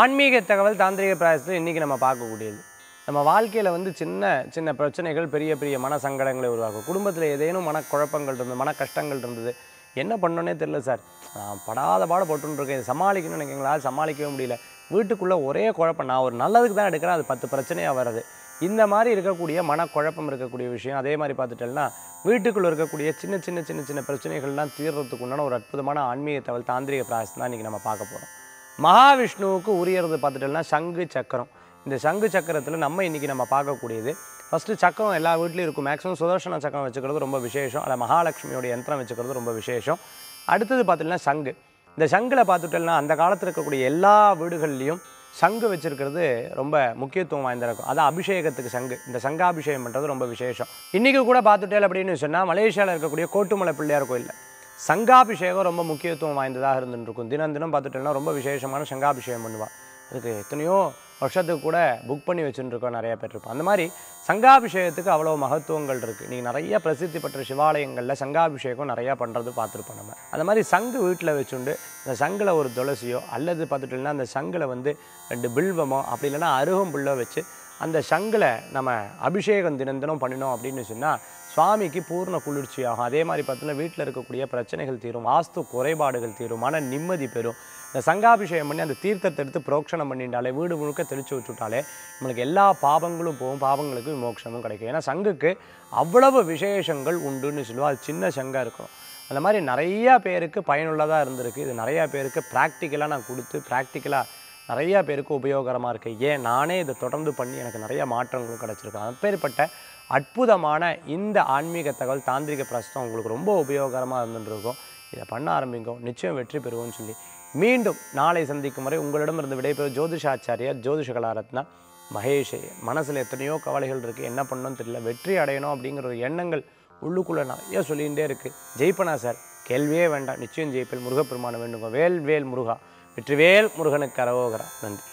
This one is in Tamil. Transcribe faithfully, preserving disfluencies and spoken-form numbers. ஆன்மீக தகவல் தாந்திரிக பிராயசத்தில் இன்றைக்கி நம்ம பார்க்கக்கூடியது நம்ம வாழ்க்கையில் வந்து சின்ன சின்ன பிரச்சனைகள் பெரிய பெரிய மன சங்கடங்களை உருவாக்கும். குடும்பத்தில் ஏதேனும் மனக்குழப்பங்கள் இருந்தது, மன கஷ்டங்கள் இருந்தது, என்ன பண்ணோன்னே தெரில சார், நான் படாத பாட போட்டுருக்கேன், சமாளிக்கணும்னு நினைக்கிறீங்களா, சமாளிக்கவே முடியல, வீட்டுக்குள்ளே ஒரே குழப்பம், நான் ஒரு நல்லதுக்கு தான் எடுக்கிறேன், அது பத்து பிரச்சனையாக வருது. இந்த மாதிரி இருக்கக்கூடிய மனக்குழப்பம் இருக்கக்கூடிய விஷயம். அதே மாதிரி பார்த்துட்டோம்னா வீட்டுக்குள்ளே இருக்கக்கூடிய சின்ன சின்ன சின்ன சின்ன பிரச்சனைகள்லாம் தீர்றதுக்கு உண்டான ஒரு அற்புதமான ஆன்மீக தகவல் தாந்திரிக பிராயசம் தான் இன்றைக்கி நம்ம பார்க்க போகிறோம். மகாவிஷ்ணுவுக்கு உரியறது பார்த்துட்டோம்னா சங்கு சக்கரம். இந்த சங்கு சக்கரத்தில் நம்ம இன்றைக்கி நம்ம பார்க்கக்கூடியது ஃபஸ்ட்டு சக்கரம் எல்லா வீட்லேயும் இருக்கும். மேக்ஸிமம் சுதர்சன சக்கரம் வச்சுக்கிறது ரொம்ப விசேஷம், அல்ல மகாலட்சுமியோட யந்திரம் வச்சுக்கிறது ரொம்ப விசேஷம். அடுத்தது பார்த்துட்டோம்னா சங்கு. இந்த சங்கில் பார்த்துட்டோம்னா அந்த காலத்தில் இருக்கக்கூடிய எல்லா வீடுகள்லேயும் சங்கு வச்சிருக்கிறது ரொம்ப முக்கியத்துவம் வாய்ந்திருக்கும். அது அபிஷேகத்துக்கு சங்கு, இந்த சங்காபிஷேகம் பண்ணுறது ரொம்ப விசேஷம். இன்றைக்கி கூட பார்த்துட்டேன் அப்படின்னு சொன்னால் மலேசியாவில் இருக்கக்கூடிய கோட்டுமலை பிள்ளையார் கோயிலில் சங்காபிஷேகம் ரொம்ப முக்கியத்துவம் வாய்ந்ததாக இருந்துருக்கும். தினம் தினம் பார்த்துட்டோம்னா ரொம்ப விசேஷமான சங்காபிஷேகம் பண்ணுவாள். அதுக்கு எத்தனையோ வருஷத்துக்கு கூட புக் பண்ணி வச்சுருக்கோம், நிறையா பேர் இருப்போம். அந்த மாதிரி சங்காபிஷேகத்துக்கு அவ்வளோ மகத்துவங்கள் இருக்குது. நீங்கள் நிறைய பிரசித்தி பெற்ற சிவாலயங்களில் சங்காபிஷேகம் நிறையா பண்ணுறது பார்த்துருப்போம் நம்ம. அந்த மாதிரி சங்கு வீட்டில் வச்சுண்டு இந்த சங்கில் ஒரு துளசியோ அல்லது பார்த்துட்டோம்னா அந்த சங்கில் வந்து ரெண்டு பில்வமோ அப்படி இல்லைன்னா அருகம்புல்லோ வச்சு அந்த சங்கில் நம்ம அபிஷேகம் தினம் தினம் பண்ணினோம் அப்படின்னு சொன்னால் சுவாமிக்கு பூர்ண குளிர்ச்சியாகும். அதே மாதிரி பார்த்தோன்னா வீட்டில் இருக்கக்கூடிய பிரச்சனைகள் தீரும், வாஸ்து குறைபாடுகள் தீரும், மன நிம்மதி பெறும். இந்த சங்காபிஷேகம் பண்ணி அந்த தீர்த்தத்தை எடுத்து புரோக்ஷணம் பண்ணிட்டாலே, வீடு முழுக்க தெளித்து வச்சுட்டாலே நம்மளுக்கு எல்லா பாபங்களும் போகும், பாபங்களுக்கு மோட்சமும் கிடைக்கும். ஏன்னா சங்குக்கு அவ்வளவு விசேஷங்கள் உண்டுன்னு சொல்லுவோம். அது சின்ன சங்காக இருக்கும். அந்த மாதிரி நிறையா பேருக்கு பயனுள்ளதாக இருந்திருக்கு. இது நிறையா பேருக்கு ப்ராக்டிக்கலாக நான் கொடுத்து ப்ராக்டிக்கலாக நிறையா பேருக்கு உபயோகரமாக இருக்குது. ஏன் நானே இதை தொடர்ந்து பண்ணி எனக்கு நிறையா மாற்றங்களும் கிடச்சிருக்கு. அப்பேற்பட்ட அற்புதமான இந்த ஆன்மீக தகவல் தாந்திரிக பிரஸ்தம் உங்களுக்கு ரொம்ப உபயோகரமாக இருந்துருக்கும். இதை பண்ண ஆரம்பிங்க, நிச்சயம் வெற்றி பெறுவோம்னு சொல்லி மீண்டும் நாளை சந்திக்கும் வரை உங்களிடமிருந்து விடைபெறும் ஜோதிஷாச்சாரியார் ஜோதிஷகலாரத்னா மகேஷ். மனசில் எத்தனையோ கவலைகள் இருக்குது, என்ன பண்ணணும்னு தெரியல, வெற்றி அடையணும் அப்படிங்கிற ஒரு எண்ணங்கள் உள்ளுக்குள்ளே நிறைய சொல்லிகிட்டே இருக்குது. ஜெயிப்பனா சார், கேள்வியே வேண்டாம், நிச்சயம் ஜெயிப்பில் முருகப்பெருமான வேண்டுங்க. வேல் வேல் முருகா, வெற்றிவேல் முருகனுக்கு அரவோகரா. நன்றி.